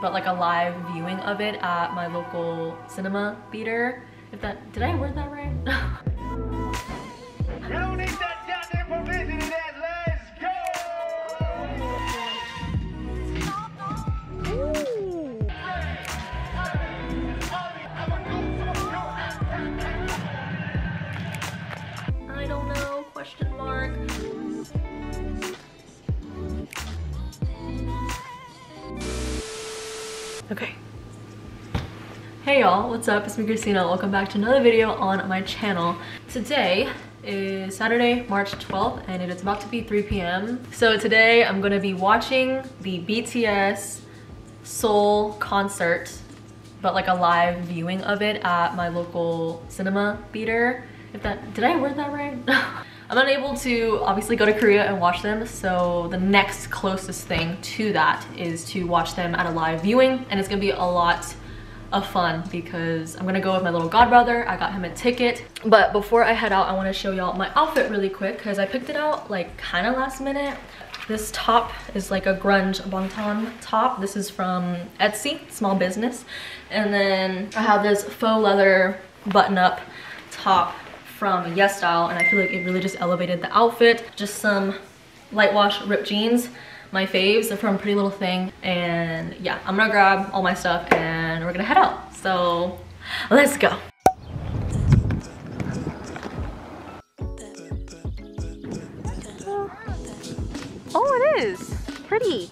but like a live viewing of it at my local cinema theater. If that, did I word that right? You don't need that goddamn provision in that. Let's go. I don't know. Question mark. Okay. Hey y'all, what's up? It's me, Christina. Welcome back to another video on my channel. Today is Saturday, March 12th, and it is about to be 3 p.m. So today I'm gonna be watching the BTS Seoul concert, but like a live viewing of it at my local cinema theater. If that, did I word that right? I'm not able to obviously go to Korea and watch them, so the next closest thing to that is to watch them at a live viewing, and it's gonna be a lot of fun because I'm gonna go with my little godbrother. I got him a ticket. But before I head out, I wanna show y'all my outfit really quick because I picked it out like kinda last minute. This top is like a grunge wonton top. This is from Etsy, small business. And then I have this faux leather button-up top from YesStyle, and I feel like it really just elevated the outfit. Just some light wash ripped jeans. My faves are from Pretty Little Thing, and yeah, I'm gonna grab all my stuff and we're gonna head out. So let's go. Oh, it is pretty.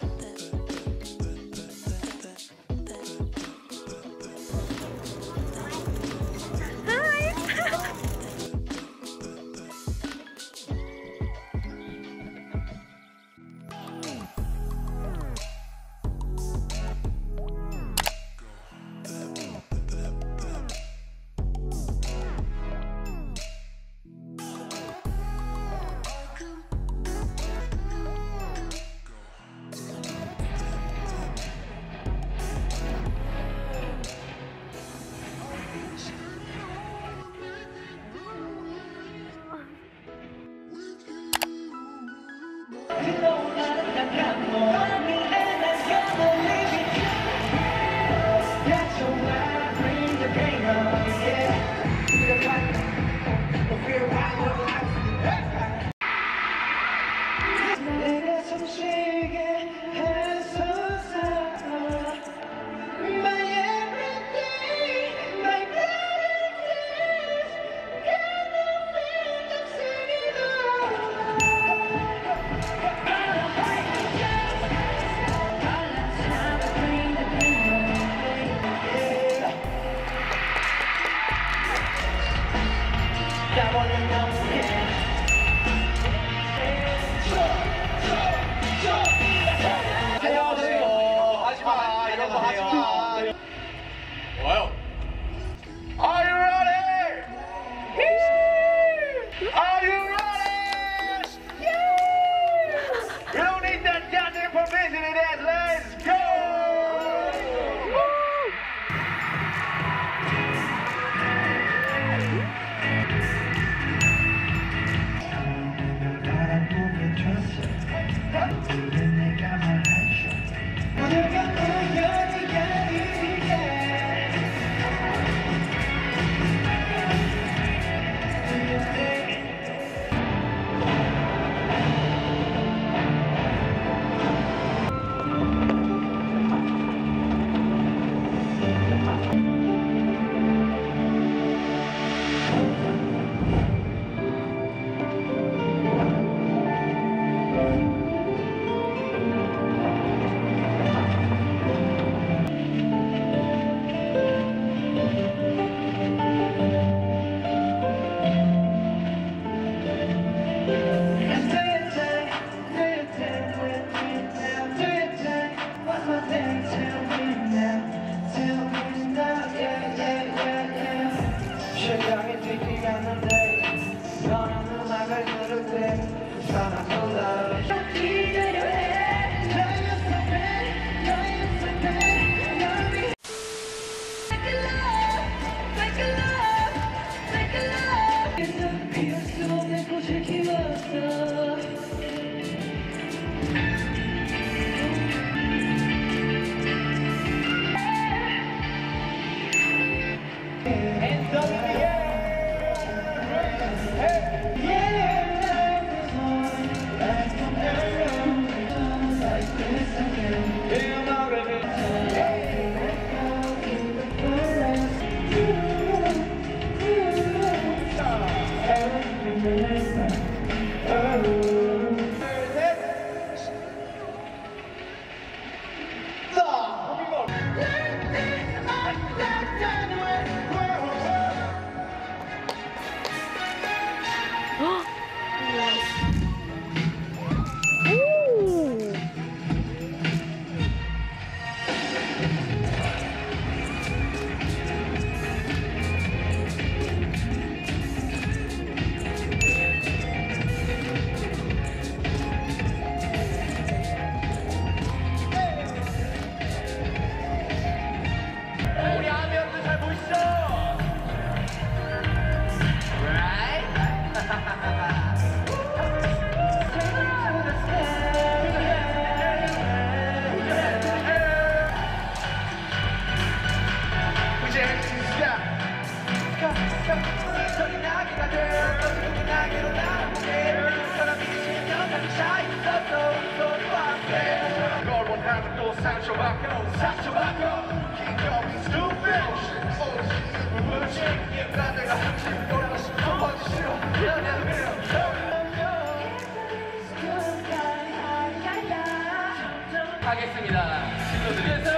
하겠습니다. 친구들에서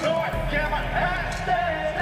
Lord, give my hands.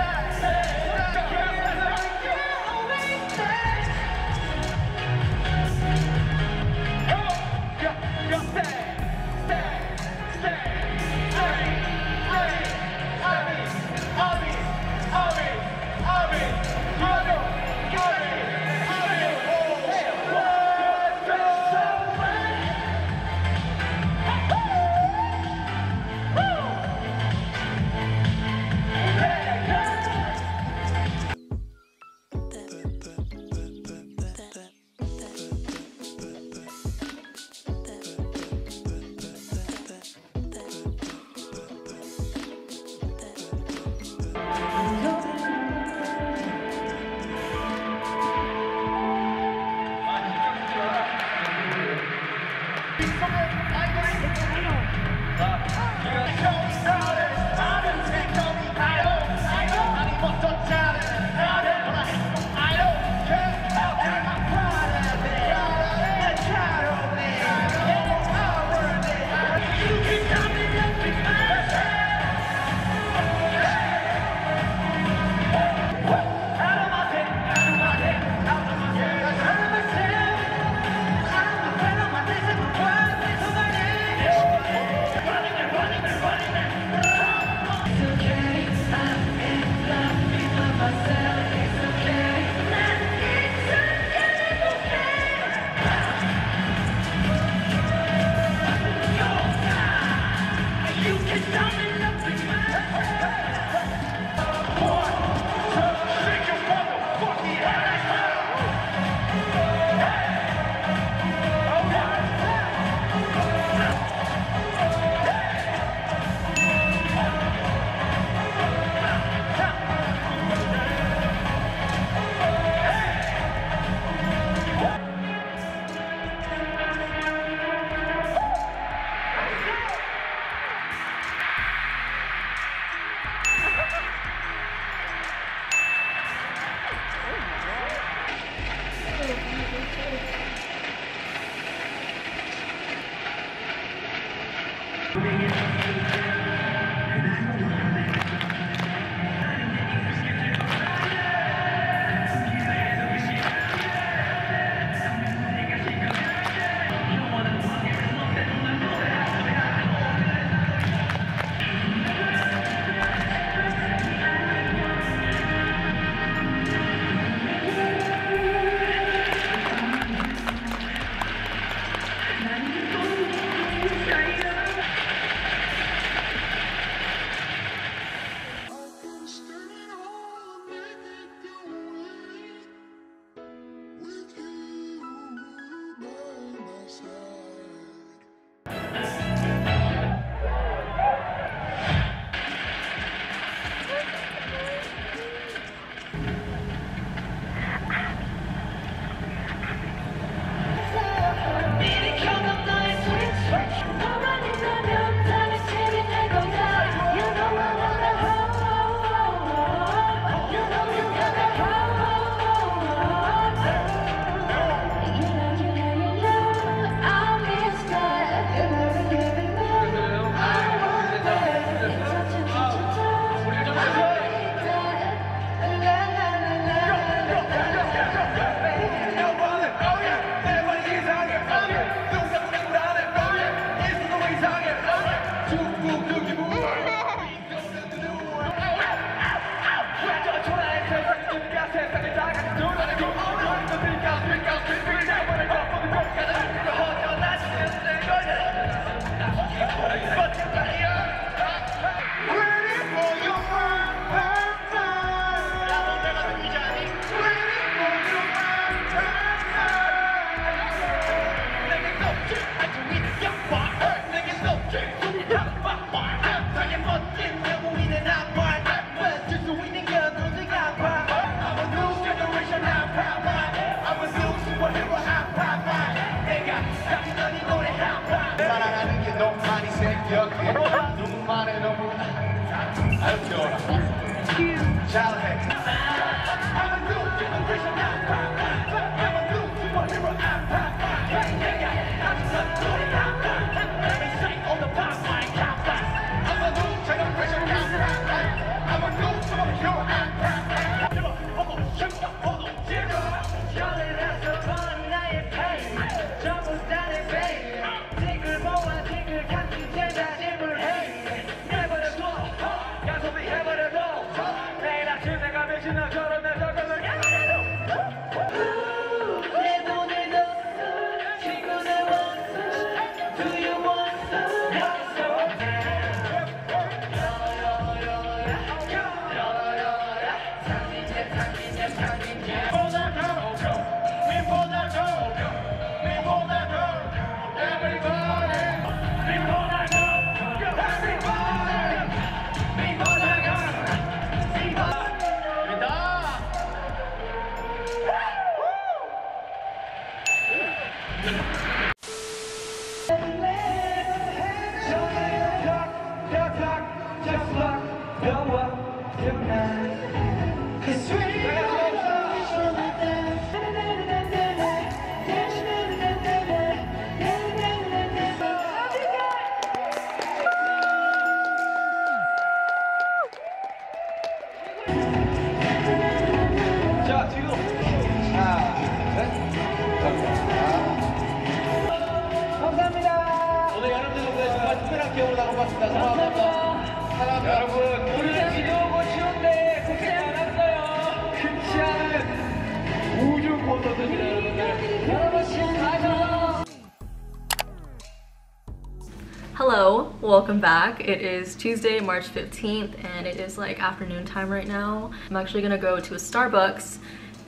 Hello, welcome back. It is Tuesday, March 15th, and it is like afternoon time right now. I'm actually gonna go to a Starbucks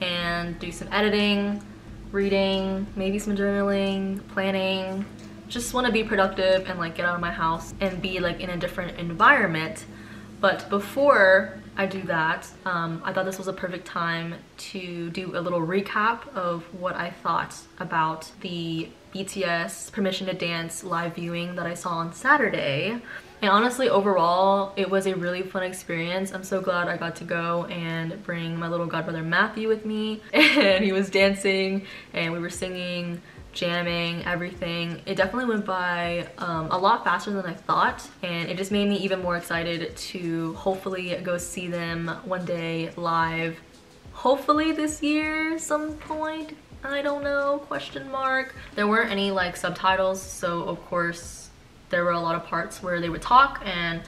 and do some editing, reading, maybe some journaling, planning. Just want to be productive and like get out of my house and be like in a different environment. But before I do that, I thought this was a perfect time to do a little recap of what I thought about the BTS Permission to Dance live viewing that I saw on Saturday. And honestly, overall, it was a really fun experience. I'm so glad I got to go and bring my little godbrother Matthew with me. And he was dancing and we were singing, jamming, everything. It definitely went by a lot faster than I thought, and it just made me even more excited to hopefully go see them one day live. Hopefully this year, some point, I don't know, question mark. There weren't any like subtitles, so of course there were a lot of parts where they would talk, and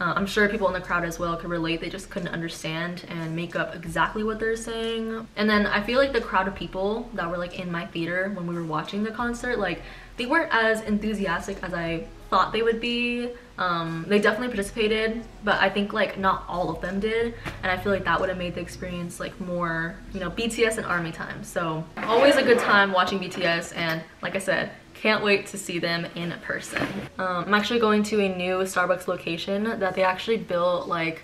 I'm sure people in the crowd as well could relate. They just couldn't understand and make up exactly what they're saying. And then I feel like the crowd of people that were like in my theater when we were watching the concert, like they weren't as enthusiastic as I thought they would be. They definitely participated, but I think like not all of them did, and I feel like that would have made the experience like more, you know, BTS and ARMY time. So always a good time watching BTS, and like I said, can't wait to see them in person. I'm actually going to a new Starbucks location that they actually built like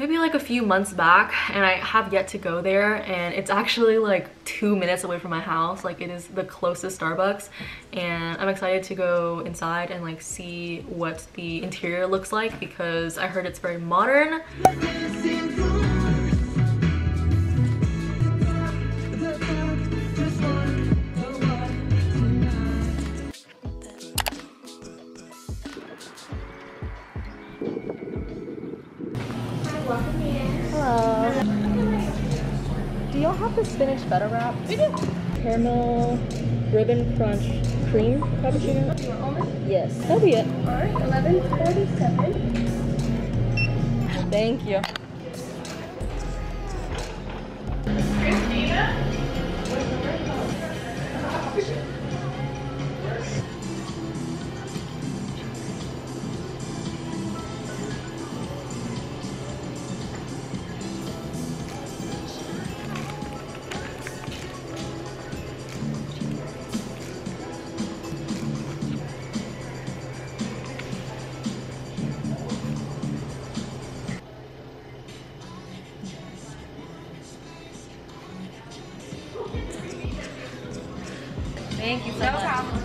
maybe like a few months back, and I have yet to go there, and it's actually like 2 minutes away from my house. Like it is the closest Starbucks, and I'm excited to go inside and like see what the interior looks like, because I heard it's very modern. Do y'all have the spinach feta wrap? We do. Caramel ribbon crunch cream cappuccino. You want almond? Yes, that'll be it. Alright, 11.47. Thank you. Christina? Thank you so much. No problem.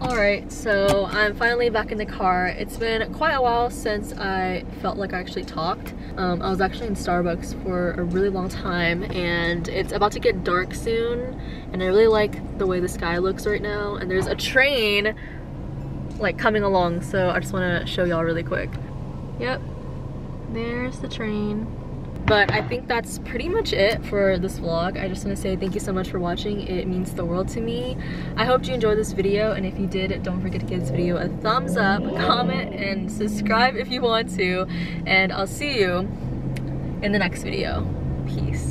Alright, so I'm finally back in the car. It's been quite a while since I felt like I actually talked. I was actually in Starbucks for a really long time, and it's about to get dark soon, and I really like the way the sky looks right now, and there's a train like coming along, so I just want to show y'all really quick. Yep, there's the train. But I think that's pretty much it for this vlog. I just want to say thank you so much for watching. It means the world to me. I hope you enjoyed this video, and if you did, don't forget to give this video a thumbs up, comment, and subscribe if you want to. And I'll see you in the next video. Peace.